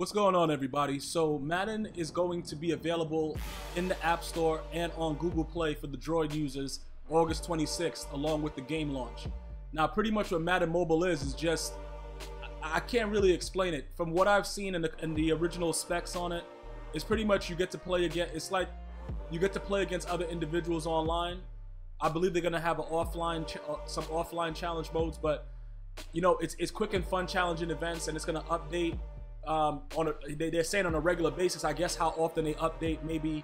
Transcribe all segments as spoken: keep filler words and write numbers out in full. What's going on, everybody? So Madden is going to be available in the App Store and on Google Play for the Droid users August twenty-sixth, along with the game launch. Now, pretty much what Madden Mobile is is just, I can't really explain it. From what I've seen in the, in the original specs on it, it's pretty much you get to play against, it's like you get to play against other individuals online. I believe they're gonna have an offline, some offline challenge modes, but you know, it's, it's quick and fun challenging events, and it's gonna update um on a, they, they're saying on a regular basis, I guess, how often they update, maybe,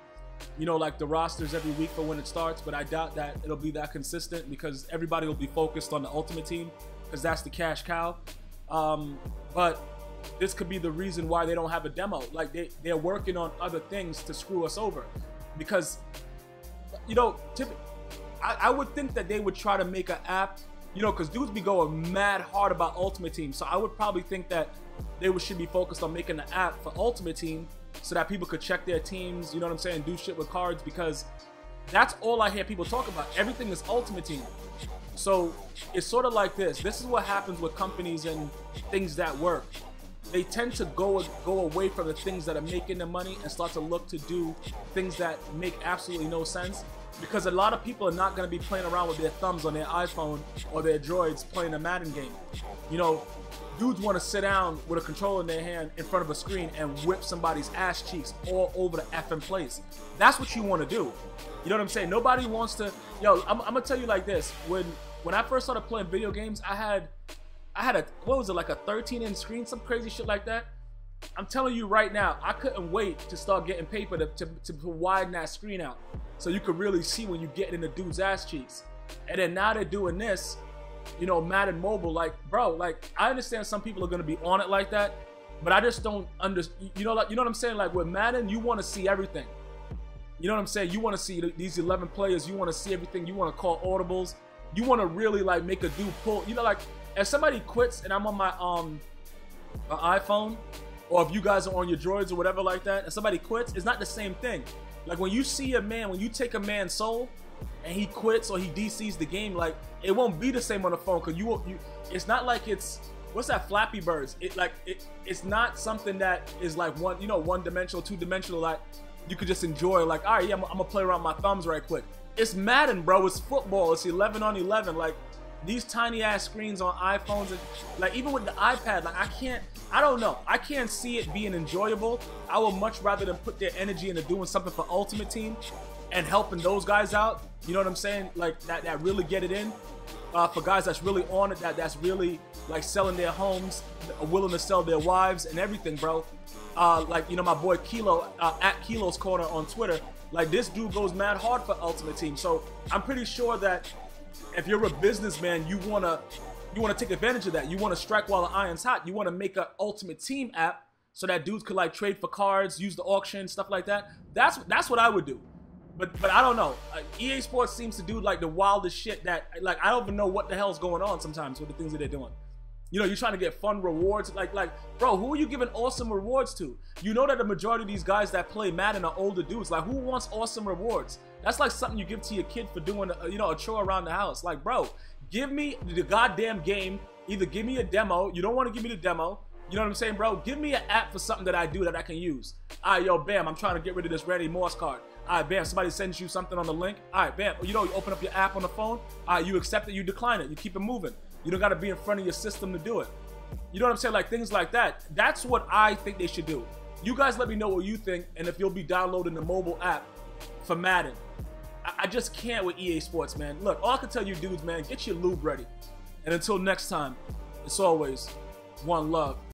you know, like the rosters every week for when it starts, but I doubt that it'll be that consistent because everybody will be focused on the Ultimate Team because that's the cash cow. Um but this could be the reason why they don't have a demo. Like they they're working on other things to screw us over, because, you know, typically I, I would think that they would try to make an app, you know, because dudes be going mad hard about Ultimate Team. So I would probably think that they would, should be focused on making an app for Ultimate Team so that people could check their teams, you know what I'm saying, do shit with cards, because that's all I hear people talk about. Everything is Ultimate Team. So it's sort of like this. This is what happens with companies and things that work. They tend to go, go away from the things that are making the money and start to look to do things that make absolutely no sense. Because a lot of people are not going to be playing around with their thumbs on their iPhone or their droids playing a Madden game. You know, dudes want to sit down with a controller in their hand in front of a screen and whip somebody's ass cheeks all over the effing place. That's what you want to do. You know what I'm saying? Nobody wants to... Yo, I'm, I'm going to tell you like this. When when I first started playing video games, I had... I had a... What was it? Like a thirteen inch screen? Some crazy shit like that? I'm telling you right now, I couldn't wait to start getting paper to, to, to widen that screen out, so you could really see when you get in the dude's ass cheeks. And then now they're doing this, you know, Madden Mobile. Like, bro, like, I understand some people are gonna be on it like that, but I just don't understand. You know, like, you know what I'm saying? Like with Madden, you want to see everything. You know what I'm saying? You want to see these eleven players. You want to see everything. You want to call audibles. You want to really like make a dude pull. You know, like if somebody quits and I'm on my um my iPhone, or if you guys are on your droids or whatever like that, and somebody quits, it's not the same thing. Like when you see a man, when you take a man's soul and he quits or he D Cs the game, like it won't be the same on the phone, because you, you, it's not like it's, what's that, Flappy Birds? It like, it, it's not something that is like one, you know, one dimensional, two dimensional, like you could just enjoy, like, all right, yeah, I'm, I'm gonna play around my thumbs right quick. It's Madden, bro, it's football, it's eleven on eleven, like these tiny ass screens on iPhones, and like even with the iPad, like I can't, I don't know. I can't see it being enjoyable. I would much rather than put their energy into doing something for Ultimate Team and helping those guys out. You know what I'm saying? Like that, that really get it in uh, for guys that's really on it, that that's really like selling their homes, willing to sell their wives and everything, bro. Uh, like, you know, my boy Kilo uh, at Kilo's Corner on Twitter, like this dude goes mad hard for Ultimate Team. So I'm pretty sure that if you're a businessman, you wanna you wanna take advantage of that. You wanna strike while the iron's hot. You wanna make an Ultimate Team app so that dudes could like trade for cards, use the auction, stuff like that. That's that's what I would do. But but I don't know. Uh, E A Sports seems to do like the wildest shit that, like, I don't even know what the hell's going on sometimes with the things that they're doing. You know, you're trying to get fun rewards. Like like, bro, who are you giving awesome rewards to? You know that the majority of these guys that play Madden are older dudes. Like, who wants awesome rewards? That's like something you give to your kid for doing, a, you know, a chore around the house. Like, bro, give me the goddamn game. Either give me a demo. You don't want to give me the demo. You know what I'm saying, bro? Give me an app for something that I do that I can use. All right, yo, bam, I'm trying to get rid of this Randy Moss card. All right, bam, somebody sends you something on the link. All right, bam, you know, you open up your app on the phone. All right, you accept it, you decline it, you keep it moving. You don't got to be in front of your system to do it. You know what I'm saying? Like things like that. That's what I think they should do. You guys let me know what you think and if you'll be downloading the mobile app for Madden. I just can't with E A Sports, man. Look, all I can tell you dudes, man, get your lube ready. And until next time, it's always one love.